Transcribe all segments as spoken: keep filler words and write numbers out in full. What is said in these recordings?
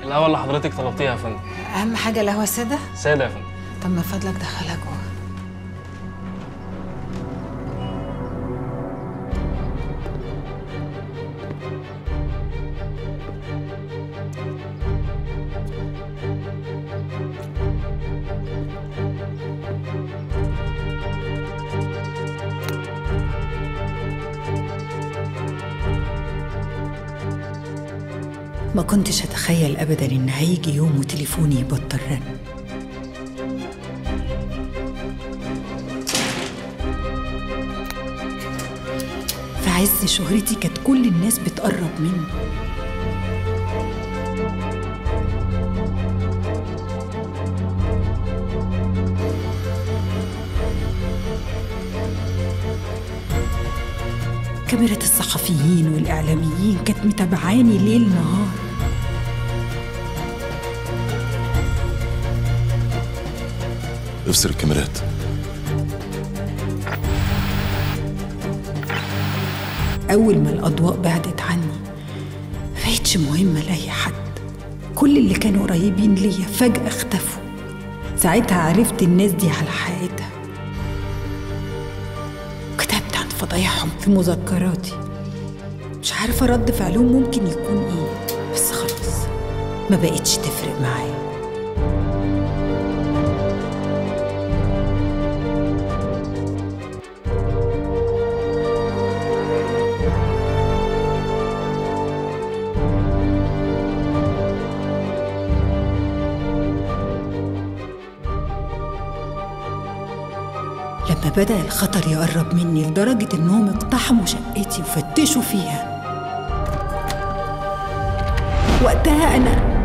القهوة اللي حضرتك طلبتيها يا فندم. أهم حاجة القهوة سادة؟ سادة يا فندم. طب من فضلك دخلها جوه. ما كنتش أتخيل أبداً إن هيجي يوم وتليفوني يبطل رن. في عز شهرتي كانت كل الناس بتقرب مني. كاميرا الصحفيين والإعلاميين كانت متابعاني ليل نهار. افصل الكاميرات. أول ما الأضواء بعدت عني مبقتش مهمة لأي حد، كل اللي كانوا قريبين ليا فجأة اختفوا. ساعتها عرفت الناس دي على حقيقتها، وكتبت عن فضايحهم في مذكراتي. مش عارفة رد فعلهم ممكن يكون إيه، بس خلاص ما بقتش تفرق معايا. لما بدأ الخطر يقرب مني لدرجة إنهم اقتحموا شقتي وفتشوا فيها، وقتها أنا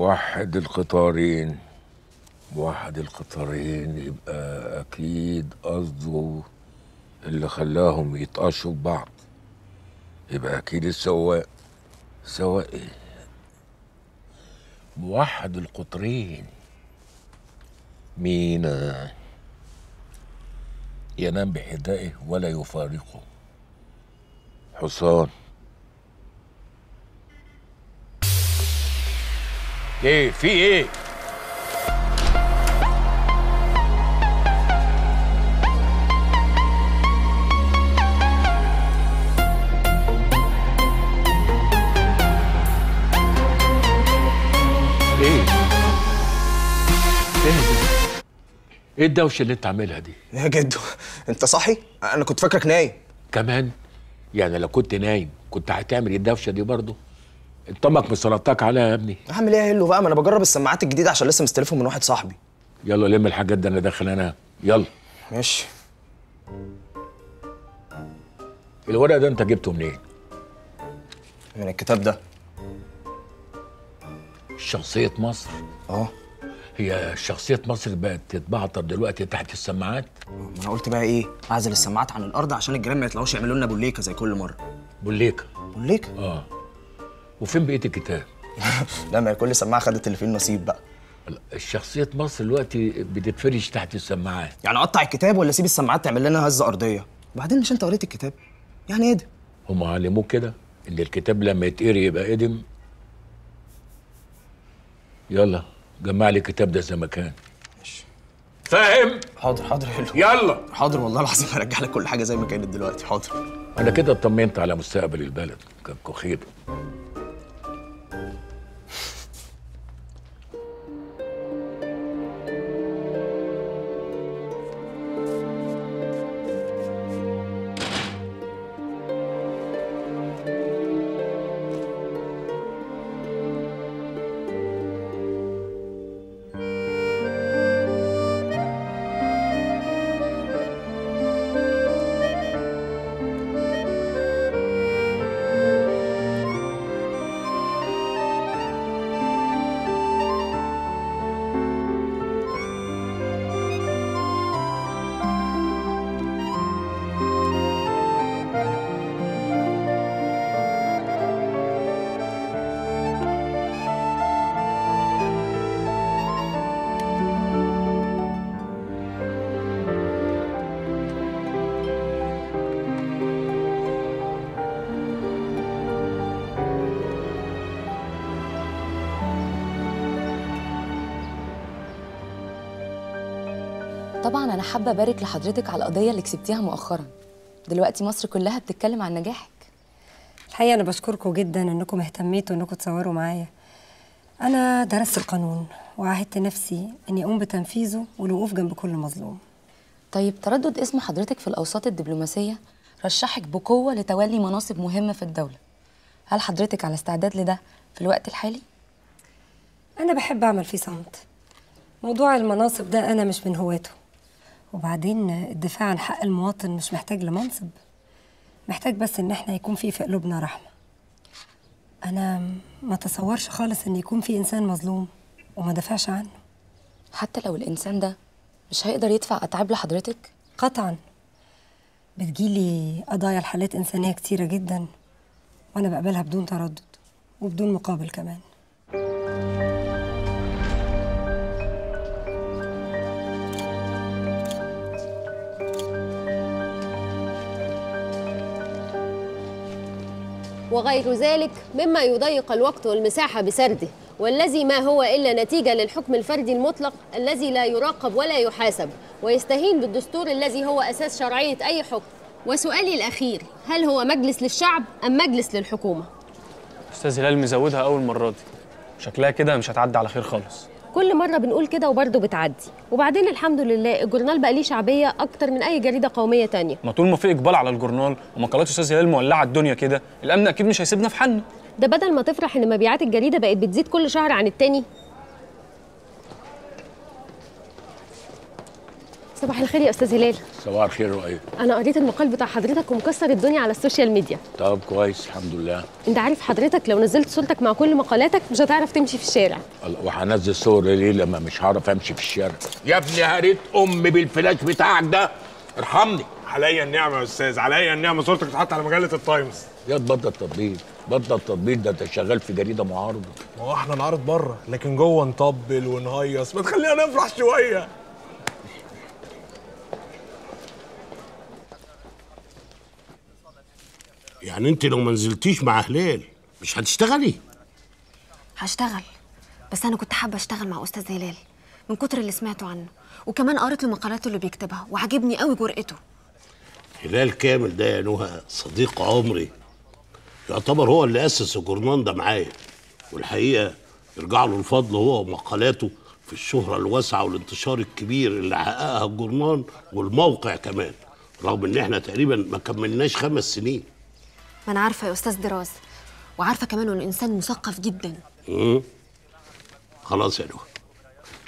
وحد القطارين وحد القطارين يبقى أكيد قصده اللي خلاهم يتقشوا ببعض، يبقى أكيد السواق. سواق إيه؟ موحد القطرين. مينا ينام بحذائه ولا يفارقه. حصان. ايه في ايه؟ ايه؟ ايه ده؟ ايه الدوشة اللي انت عاملها دي؟ يا جدو انت صاحي؟ انا كنت فاكرك نايم. كمان؟ يعني لو كنت نايم كنت هتعمل الدوشة دي برضه؟ انطمك مسلطاك عليها يا ابني. اعمل ايه يا هلو بقى؟ ما انا بجرب السماعات الجديدة عشان لسه مستلفهم من واحد صاحبي. يلا لم الحاجات دي انا داخل انام. يلا. ماشي. الورق ده انت جبته منين؟ من الكتاب ده. شخصية مصر؟ اه. هي شخصية مصر بقت تتبعتر دلوقتي تحت السماعات؟ ما انا قلت بقى ايه؟ اعزل السماعات عن الارض عشان الجيران ما يطلعوش يعملوا لنا بوليكة زي كل مرة. بوليكة؟ بوليكة؟ اه. وفين بقية الكتاب؟ لا ما هي كل سماعة خدت اللي فيه النصيب بقى. شخصية مصر دلوقتي بتتفرش تحت السماعات. يعني اقطع الكتاب ولا اسيب السماعات تعمل لنا هزة أرضية؟ وبعدين مش أنت قريت الكتاب؟ يعني إيه ده؟ هم علموك كده إن الكتاب لما يتقري يبقى قدم. يلا جمع لي الكتاب ده زي ما كان. ماشي. فاهم؟ حاضر حاضر حلو. يلا. حاضر والله العظيم هرجع لك كل حاجة زي ما كانت دلوقتي. حاضر. أنا كده اطمنت على مستقبل البلد. كان خير. طبعا انا حابه ابارك لحضرتك على القضيه اللي كسبتيها مؤخرا. دلوقتي مصر كلها بتتكلم عن نجاحك. الحقيقه انا بشكركم جدا انكم اهتميتوا انكم تصوروا معايا. انا درست القانون وعاهدت نفسي اني اقوم بتنفيذه والوقوف جنب كل مظلوم. طيب تردد اسم حضرتك في الاوساط الدبلوماسيه رشحك بقوه لتولي مناصب مهمه في الدوله. هل حضرتك على استعداد لده في الوقت الحالي؟ انا بحب اعمل في صمت. موضوع المناصب ده انا مش من هواته. وبعدين الدفاع عن حق المواطن مش محتاج لمنصب، محتاج بس ان احنا يكون في في قلوبنا رحمه. انا ما تصورش خالص ان يكون في انسان مظلوم وما دافعش عنه. حتى لو الانسان ده مش هيقدر يدفع اتعاب لحضرتك؟ قطعا. بتجيلي قضايا لحالات انسانيه كتيره جدا وانا بقبلها بدون تردد وبدون مقابل كمان. وغير ذلك مما يضيق الوقت والمساحة بسرده، والذي ما هو إلا نتيجة للحكم الفردي المطلق الذي لا يراقب ولا يحاسب ويستهين بالدستور الذي هو أساس شرعية أي حكم. وسؤالي الأخير، هل هو مجلس للشعب أم مجلس للحكومة؟ أستاذ هلال مزودها أول مرة دي، شكلها كده مش هتعدي على خير خالص. كل مرة بنقول كده وبرضه بتعدي. وبعدين الحمد لله الجورنال بقى ليه شعبية أكتر من أي جريدة قومية تانية. ما طول ما في إقبال على الجورنال ومقالات أستاذ هلال مولعة الدنيا كده، الأمن أكيد مش هيسيبنا في حالنا. ده بدل ما تفرح إن مبيعات الجريدة بقت بتزيد كل شهر عن التاني. صباح الخير يا استاذ هلال. صباح الخير رؤية. انا قريت المقال بتاع حضرتك ومكسر الدنيا على السوشيال ميديا. طب كويس الحمد لله. انت عارف حضرتك لو نزلت صورتك مع كل مقالاتك مش هتعرف تمشي في الشارع. الله، وهنزل صور ليه لما مش هعرف امشي في الشارع؟ يا ابني هريت امي بالفلاش بتاعك ده، ارحمني. عليا النعمه يا استاذ، عليا النعمه. صورتك اتحط على مجله التايمز. يا بطل التطبيل، بطل التطبيل، ده انت شغال في جريده معارضه. ما هو احنا نعرض بره لكن جوه نطبل ونهيص، ما تخلينا نفرح شويه. يعني انت لو ما نزلتيش مع هلال مش هتشتغلي؟ هشتغل، بس انا كنت حابه اشتغل مع استاذ هلال من كتر اللي سمعته عنه، وكمان قريت له مقالاته اللي بيكتبها وعجبني قوي جرأته. هلال كامل ده يا نهى صديق عمري، يعتبر هو اللي اسس الجورنان ده معايا، والحقيقه يرجع له الفضل هو ومقالاته في الشهره الواسعه والانتشار الكبير اللي حققها الجورنان والموقع كمان، رغم ان احنا تقريبا ما كملناش خمس سنين. ما انا عارفه يا استاذ دراز، وعارفه كمان انه انسان مثقف جدا. امم خلاص يا نهى،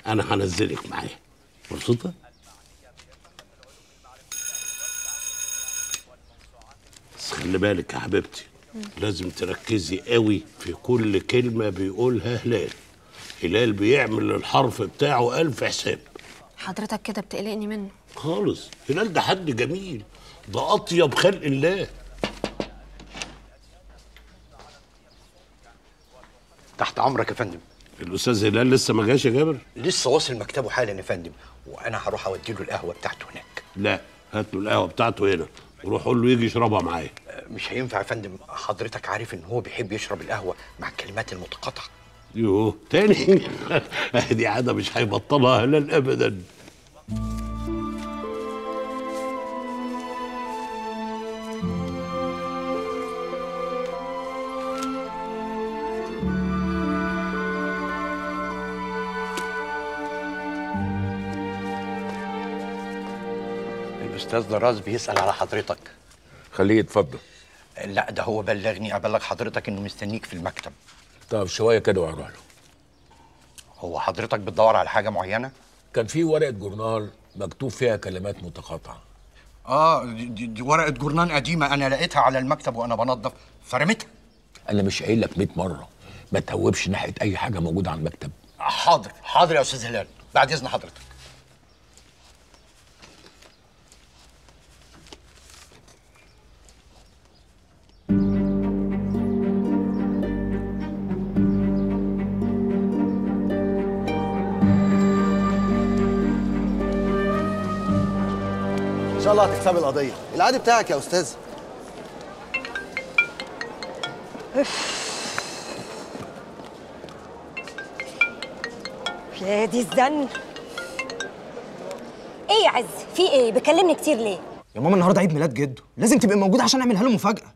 انا هنزلك معايا. مبسوطه؟ بس خلي بالك يا حبيبتي، لازم تركزي قوي في كل كلمه بيقولها هلال. هلال بيعمل الحرف بتاعه ألف حساب. حضرتك كده بتقلقني منه خالص. هلال ده حد جميل، ده اطيب خلق الله. تحت امرك يا فندم. الاستاذ هلال لسه ما جاش يا جابر؟ لسه واصل مكتبه حالا يا فندم، وانا هروح اودي له القهوه بتاعته هناك. لا، هات له القهوه بتاعته هنا وروح قول له يجي يشربها معايا. مش هينفع يا فندم، حضرتك عارف ان هو بيحب يشرب القهوه مع الكلمات المتقاطعه. يوه تاني؟ دي عاده مش هيبطلها هلال ابدا. أستاذ دراز بيسأل على حضرتك. خليه يتفضل. لا ده هو بلغني، أبلغ حضرتك إنه مستنيك في المكتب. طب شوية كده وهروح له. هو حضرتك بتدور على حاجة معينة؟ كان في ورقة جورنال مكتوب فيها كلمات متقاطعة. آه دي, دي ورقة جورنال قديمة، أنا لقيتها على المكتب وأنا بنظف فرمتها. أنا مش قايل لك مية مرة ما تهوبش ناحية أي حاجة موجودة على المكتب. حاضر حاضر يا أستاذ هلال، بعد إذن حضرتك. إن شاء الله هتكسبي القضية، العادي بتاعك يا أستاذ. يا دي الزن. إيه يا عز؟ في إيه؟ بيكلمني كتير ليه؟ يا ماما النهارده عيد ميلاد جده، لازم تبقي موجودة عشان أعملها له مفاجأة.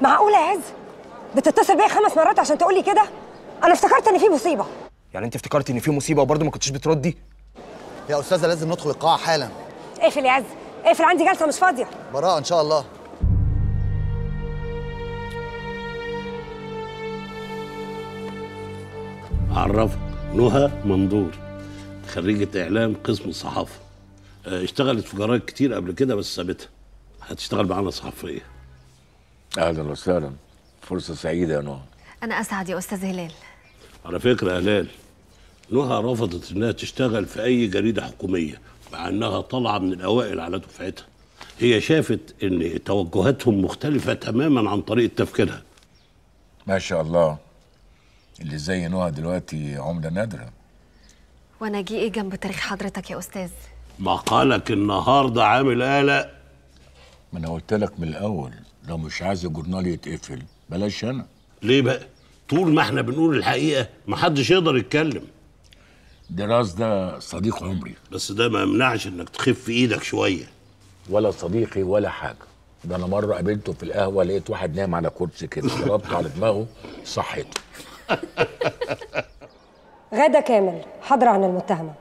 معقولة يا عز؟ بتتصل بيا خمس مرات عشان تقول لي كده؟ أنا افتكرت إن في مصيبة. يعني أنت افتكرت إن في مصيبة وبرضه ما كنتش بتردي؟ يا أستاذة لازم ندخل القاعة حالا. اقفل يا عز، اقفل، عندي جلسه مش فاضيه. براءه ان شاء الله. اعرفك نهى مندور، خريجه اعلام قسم الصحافه، اشتغلت في جرايد كتير قبل كده بس سابتها، هتشتغل معانا صحفيه. اهلا وسهلا، فرصه سعيده يا نهى. انا اسعد يا استاذ هلال. على فكره يا هلال، نهى رفضت انها تشتغل في اي جريده حكوميه مع انها طالعه من الاوائل على دفعتها. هي شافت ان توجهاتهم مختلفه تماما عن طريقه تفكيرها. ما شاء الله، اللي زي نهى دلوقتي عمله نادره. وانا جي ايه جنب تاريخ حضرتك يا استاذ؟ مقالك النهارده عامل قلق. ما انا قلت لك من الاول، لو مش عايز الجورنال يتقفل بلاش انا. ليه بقى؟ طول ما احنا بنقول الحقيقه محدش يقدر يتكلم. دراز ده صديق عمري، بس ده ما يمنعش انك تخف ايدك شويه. ولا صديقي ولا حاجه، ده انا مره قابلته في القهوه لقيت واحد نايم على كرسي كده، ضربته على دماغه صحته. غاده كامل، حاضره عن المتهمه.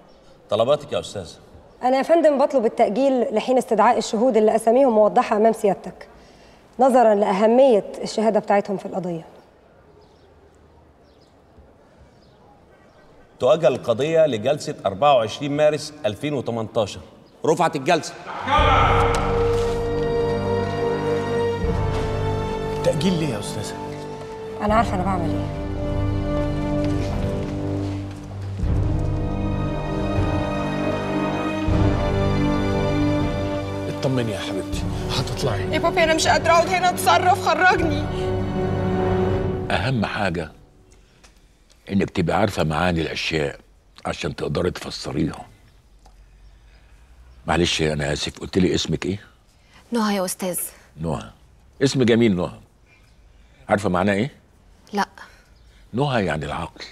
طلباتك يا استاذه؟ انا يا فندم بطلب التاجيل لحين استدعاء الشهود اللي اساميهم موضحه امام سيادتك، نظرا لاهميه الشهاده بتاعتهم في القضيه. تؤجل القضية لجلسة أربعة وعشرين مارس ألفين وتمنتاشر رفعت الجلسة. تأجيل ليه يا أستاذة؟ أنا عارفة أنا بعمل إيه. اطمني يا حبيبتي، هتطلعي. يا بابي أنا مش قادرة أقعد هنا، أتصرف، خرجني. أهم حاجة إنك تبقى عارفة معاني الأشياء عشان تقدري تفسريها. معلش أنا آسف، قلت لي اسمك إيه؟ نهى يا أستاذ. نهى، اسم جميل نهى. عارفة معناه إيه؟ لأ. نهى يعني العقل.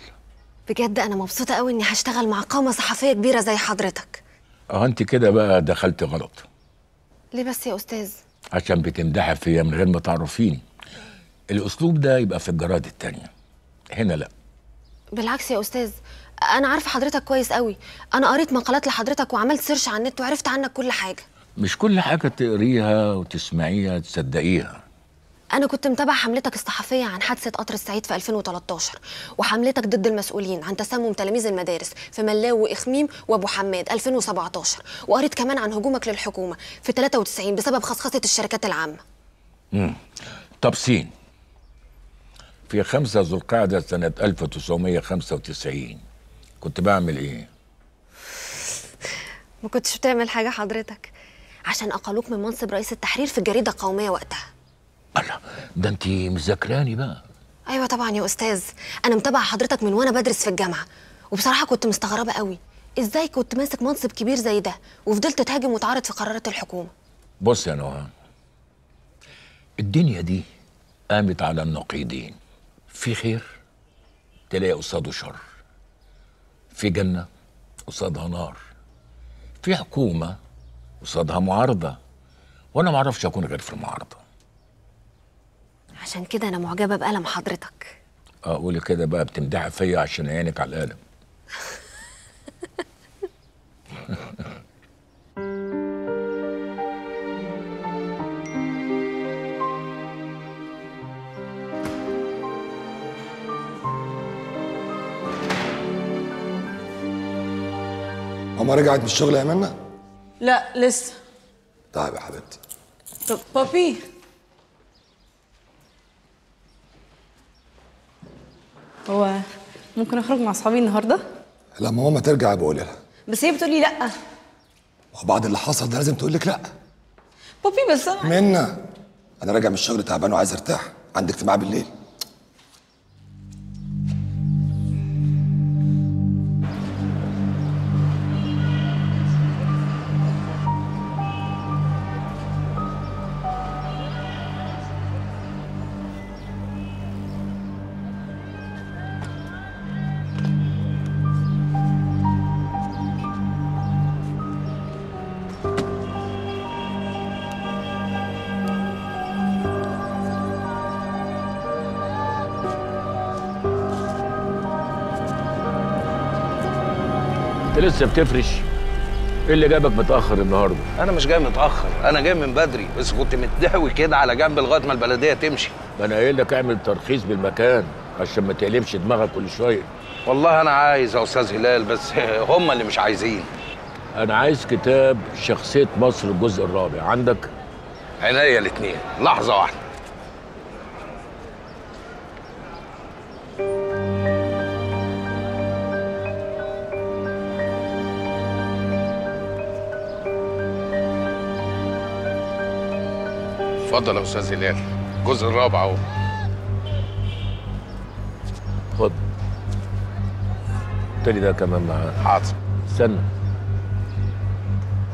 بجد أنا مبسوطة أوي إني هشتغل مع قامة صحفية كبيرة زي حضرتك. أه أنت كده بقى دخلت غلط. ليه بس يا أستاذ؟ عشان بتمدحي فيا من غير ما تعرفيني. الأسلوب ده يبقى في الجرايد التانية، هنا لأ. بالعكس يا أستاذ، أنا عارفة حضرتك كويس أوي، أنا قريت مقالات لحضرتك وعملت سيرش على النت وعرفت عنك كل حاجة. مش كل حاجة تقريها وتسمعيها تصدقيها. أنا كنت متابعة حملتك الصحفية عن حادثة قطر السعيد في ألفين وتلتاشر، وحملتك ضد المسؤولين عن تسمم تلاميذ المدارس في ملاو وإخميم وأبو حماد ألفين وسبعتاشر، وقريت كمان عن هجومك للحكومة في تلاتة وتسعين بسبب خصخصة الشركات العامة. امم طب سين، في خمسة ذو القعدة سنة ألف وتسعمية وخمسة وتسعين كنت بعمل إيه؟ ما كنتش بتعمل حاجة حضرتك، عشان أقلوك من منصب رئيس التحرير في الجريدة القومية وقتها. الله، ده أنت مذاكراني بقى. أيوة طبعًا يا أستاذ، أنا متابعة حضرتك من وأنا بدرس في الجامعة، وبصراحة كنت مستغربة قوي، إزاي كنت ماسك منصب كبير زي ده وفضلت تهاجم وتعارض في قرارات الحكومة؟ بص يا نوها، الدنيا دي قامت على النقيضين، في خير تلاقي قصاده شر، في جنة قصادها نار، في حكومة قصادها معارضة، وأنا معرفش أكون غير في المعارضة. عشان كده أنا معجبة بقلم حضرتك. أه قولي كده بقى، بتمدحي فيا عشان عينك على القلم. ماما رجعت من الشغل يا منى؟ لا لسه. طيب يا حبيبتي. طب بابي، هو ممكن اخرج مع اصحابي النهارده؟ لما ماما ترجع بقول لها. بس هي بتقول لي لا. وبعد اللي حصل ده لازم تقول لك لا. بابي بس انا منى، انا راجع من الشغل تعبان وعايز ارتاح، عندك اجتماع بالليل. لسه بتفرش؟ ايه اللي جابك متاخر النهارده؟ انا مش جاي متاخر، انا جاي من بدري، بس كنت متدحوي كده على جنب لغايه ما البلديه تمشي. ما انا قايل لك اعمل ترخيص بالمكان عشان ما تقلبش دماغك كل شويه. والله انا عايز يا استاذ هلال، بس هم اللي مش عايزين. انا عايز كتاب شخصيه مصر الجزء الرابع، عندك؟ عينيا الاثنين، لحظه واحده. اتفضل يا استاذ هلال، الجزء الرابع اهو. خد التاني ده كمان معاه. حاضر. استنى.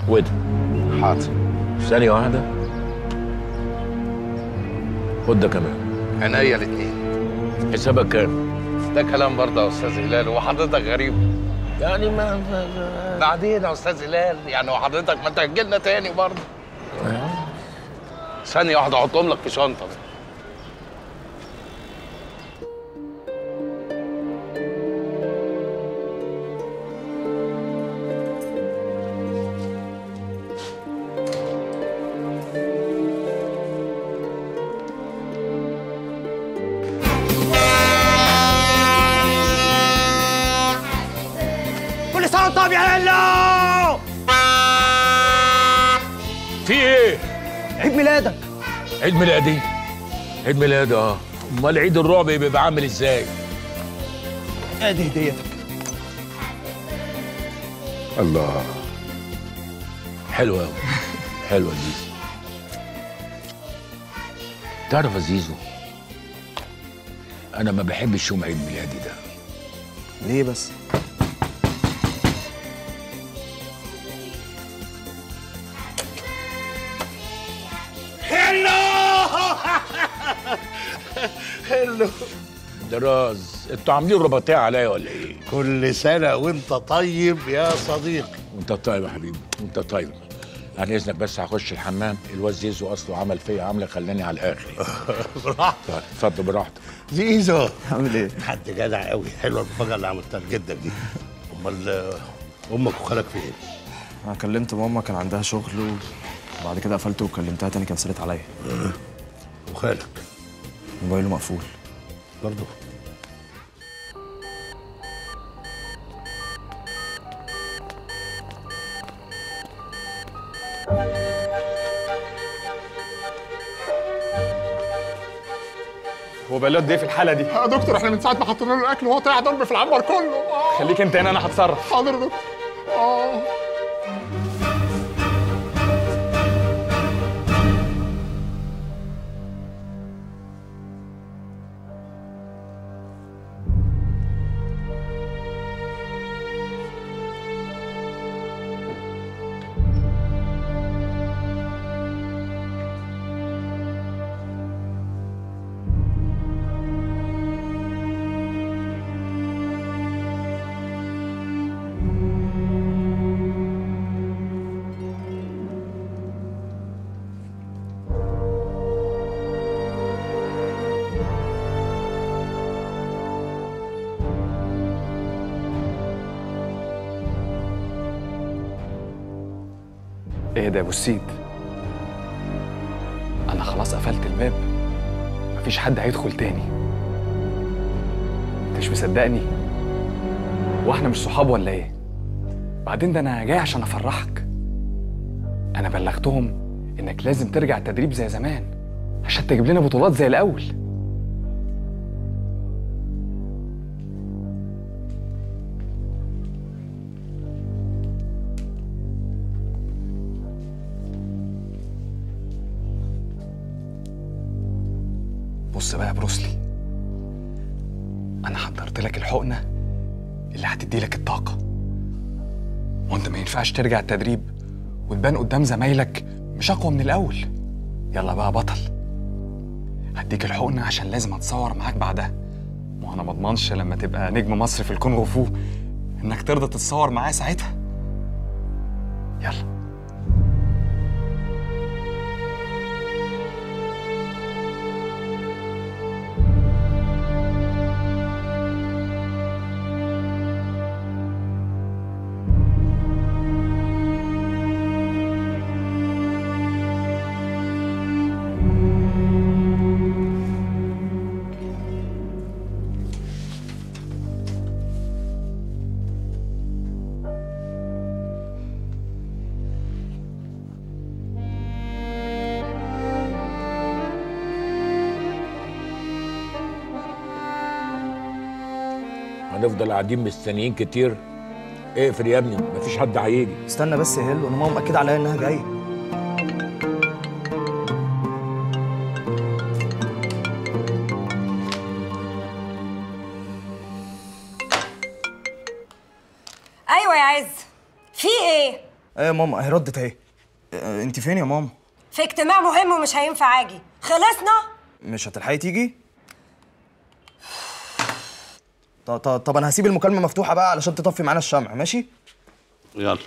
وده. حاضر. ثانية واحدة. خد ده كمان. عينيا الاتنين. حسابك كام؟ ده كلام برضه يا استاذ هلال، هو حضرتك غريب؟ يعني ما بعدين يا استاذ هلال، يعني هو حضرتك ما تأجلنا تاني برضه. ثانية واحدة أحطهم لك في شنطة. كل سنة وأنتم طيبين. عيد ميلادك. عيد ميلادي؟ عيد ميلادي اه. امال عيد الرعب بيبقى عامل ازاي؟ ادي هديتك. الله، حلوه قوي، حلوه يا زيزو. تعرف يا زيزو، انا ما بحبش يوم عيد ميلادي ده. ليه بس؟ هلو دراز، انتوا عاملين رباطيه عليا ولا ايه؟ كل سنه وانت طيب يا صديقي. وانت طيب يا حبيبي، وانت طيب. عن اذنك بس هخش الحمام، الواد زيزو اصله عمل فيا عمله خلاني على الاخر. براحتك. اتفضل براحتك. زيزو عامل ايه؟ حد جدع قوي، حلوه المفاجاه اللي عملتها لجدك دي. امال امك وخالك فين؟ انا كلمت ماما كان عندها شغل وبعد كده قفلت وكلمتها تاني كنسلت عليا. وخالك؟ موبايله مقفول برضه. هو بلاد ايه في الحاله دي؟ يا دكتور احنا من ساعه ما حطينا له الاكل وهو طلع ضرب في العنبر كله. آه. خليك انت هنا انا هتصرف. حاضر يا دكتور. اه ايه ده يا ابو السيد؟ انا خلاص قفلت الباب، مفيش حد هيدخل تاني. انت مش مصدقني؟ واحنا مش صحاب ولا ايه؟ بعدين ده انا جاي عشان افرحك. انا بلغتهم انك لازم ترجع التدريب زي زمان عشان تجيب لنا بطولات زي الاول. بص بقى يا بروسلي، أنا حضرت لك الحقنة اللي هتدي لك الطاقة، وأنت ما ينفعش ترجع التدريب وتبان قدام زمايلك مش أقوى من الأول. يلا بقى بطل، هديك الحقنة عشان لازم أتصور معاك بعدها، وأنا ما أضمنش لما تبقى نجم مصر في الكونغ فو إنك ترضى تتصور معايا ساعتها. يلا. هنفضل قاعدين مستنيين كتير؟ اقفل يا ابني مفيش حد هيجي. استنى بس يا هيلو، انا ماما مأكدة عليا انها جاية. ايوه يا عز، في ايه؟ ايه يا ماما اهي ردت اهي. اه انت فين يا ماما؟ في اجتماع مهم ومش هينفع اجي. خلصنا؟ مش هتلحقي تيجي؟ طب طب انا هسيب المكالمه مفتوحه بقى علشان تطفي معانا الشمع، ماشي؟ يلا.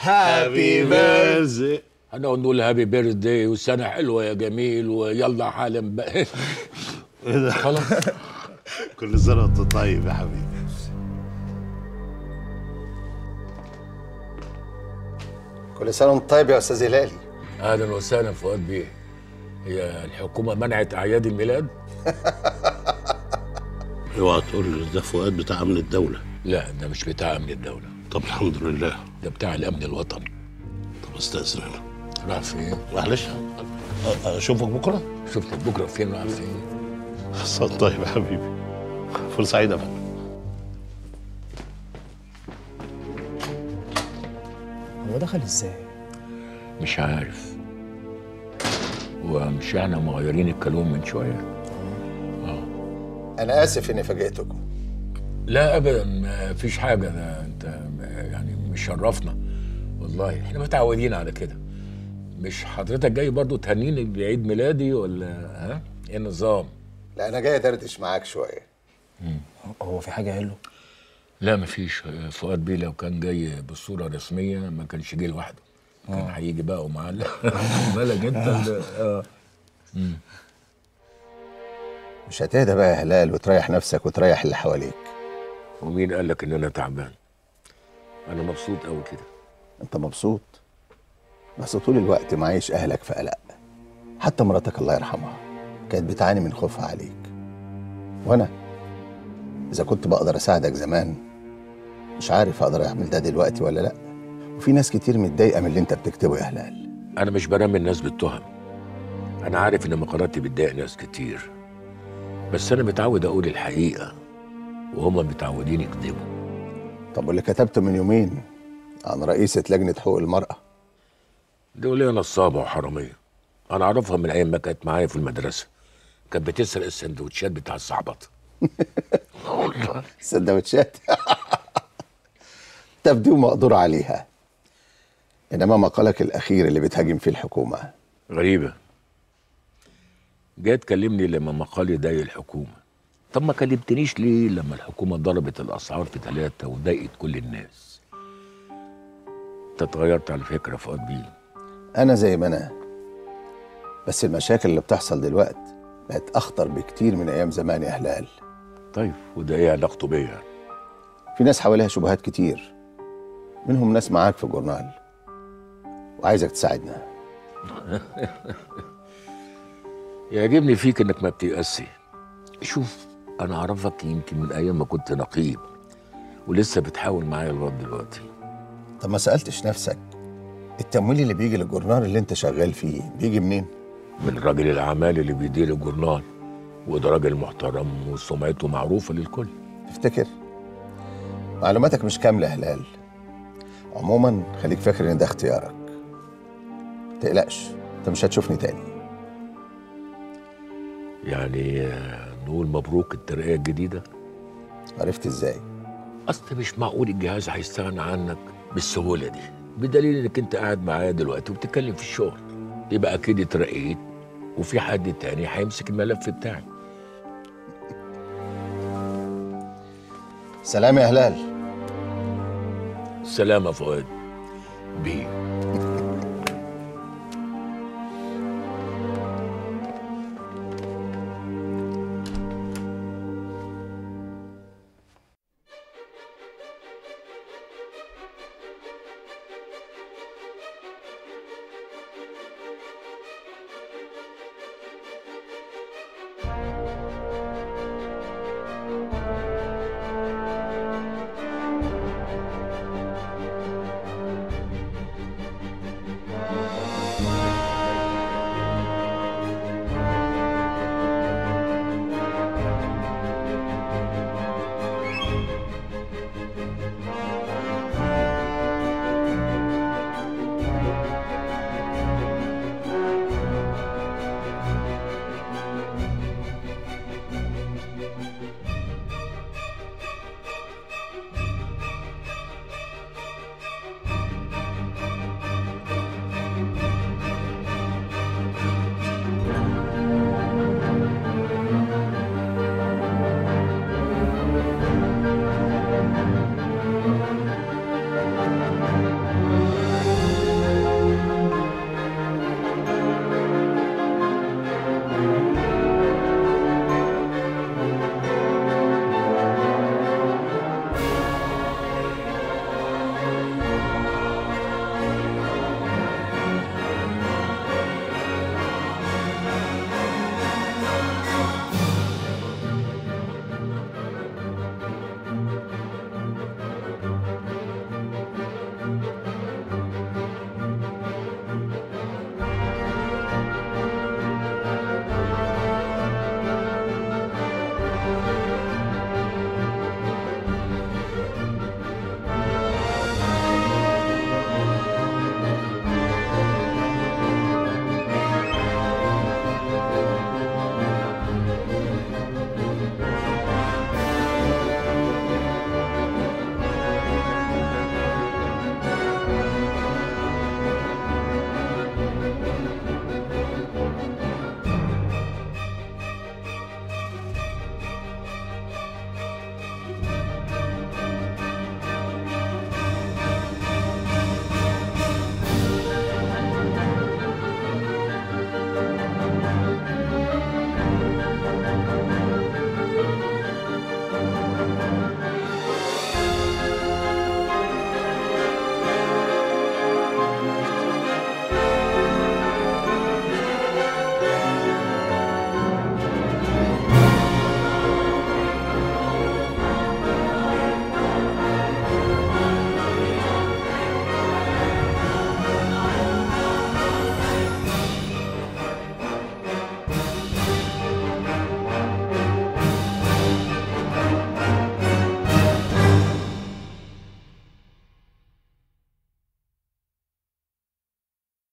هابي بيرثداي. هنقعد نقول هابي بيرثداي وسنه حلوه يا جميل ويلا حالا بقى. ايه ده؟ خلاص. كل سنه وانت طيب يا حبيبي. كل سنه وانت طيب يا استاذ هلالي. اهلا وسهلا فؤاد بيه. هي الحكومه منعت اعياد الميلاد؟ اوعى تقول ده فؤاد بتاع امن الدوله. لا ده مش بتاع امن الدوله. طب الحمد لله، ده بتاع الامن الوطني. استاذ رنا. راح فين؟ معلش اشوفك بكره؟ شفتك بكره فين راح فين؟ خلاص طيب يا حبيبي، فرصة سعيدة بقى. هو دخل ازاي؟ مش عارف، ومش احنا مغيرين الكلام من شويه. اه انا اسف اني فاجئتكم. لا ابدا، ما فيش حاجه، ده انت يعني مشرفنا والله، احنا متعودين على كده. مش حضرتك جاي برضو تهنيني بعيد ميلادي ولا ها ايه النظام؟ لا انا جاي ادردش معاك شويه. امم هو في حاجه قال له؟ لا مفيش، فؤاد بيه لو كان جاي بالصوره الرسميه ما كانش جه لوحده، كان هيجي بقى ومعاه بالك انت. اه مش هتهدى بقى يا هلال وتريح نفسك وتريح اللي حواليك؟ ومين قال لك ان انا تعبان؟ انا مبسوط قوي كده. انت مبسوط بس طول الوقت معيش اهلك في قلق، حتى مراتك الله يرحمها كانت بتعاني من خوفها عليك، وانا اذا كنت بقدر اساعدك زمان مش عارف اقدر اعمل ده دلوقتي ولا لا. وفي ناس كتير متضايقه من اللي انت بتكتبه يا هلال. انا مش برمي الناس بالتهم، انا عارف ان مقالاتي بتضايق ناس كتير، بس انا متعود اقول الحقيقه وهم متعودين يكذبوا. طب واللي كتبته من يومين عن رئيسه لجنه حقوق المراه دي وليه نصابه وحراميه، انا اعرفها من ايام ما كانت معايا في المدرسه، كانت بتسرق السندوتشات بتاع الصعبطه. والله السندوتشات تبدو مقدور عليها، انما مقالك الاخير اللي بتهاجم فيه الحكومه غريبه. جاي تكلمني لما مقالي ضايق الحكومه، طب ما كلمتنيش ليه لما الحكومه ضربت الاسعار في ثلاثه وضايقت كل الناس؟ انت اتغيرت على فكره فؤاد بيه. انا زي ما انا، بس المشاكل اللي بتحصل دلوقتي بقت اخطر بكتير من ايام زمان يا هلال. طيب وده ايه علاقته بيا؟ في ناس حواليها شبهات كتير، منهم ناس معاك في الجورنال وعايزك تساعدنا. يعجبني فيك انك ما بتيأسي. شوف انا اعرفك يمكن من ايام ما كنت نقيب ولسه بتحاول معايا لغايه دلوقتي. طب ما سالتش نفسك التمويل اللي بيجي للجورنال اللي انت شغال فيه بيجي منين؟ من راجل الاعمال اللي بيدير الجورنال، وده راجل محترم وسمعته معروفه للكل. تفتكر؟ معلوماتك مش كامله يا هلال. عموما خليك فاكر ان ده اختيارك، متقلقش انت مش هتشوفني تاني. يعني نقول مبروك الترقية الجديدة؟ عرفت ازاي؟ اصل مش معقول الجهاز هيستغنى عنك بالسهولة دي، بدليل انك انت قاعد معايا دلوقتي وبتتكلم في الشغل، يبقى اكيد اترقيت وفي حد تاني هيمسك الملف بتاعي. سلام يا هلال. سلام يا فؤاد.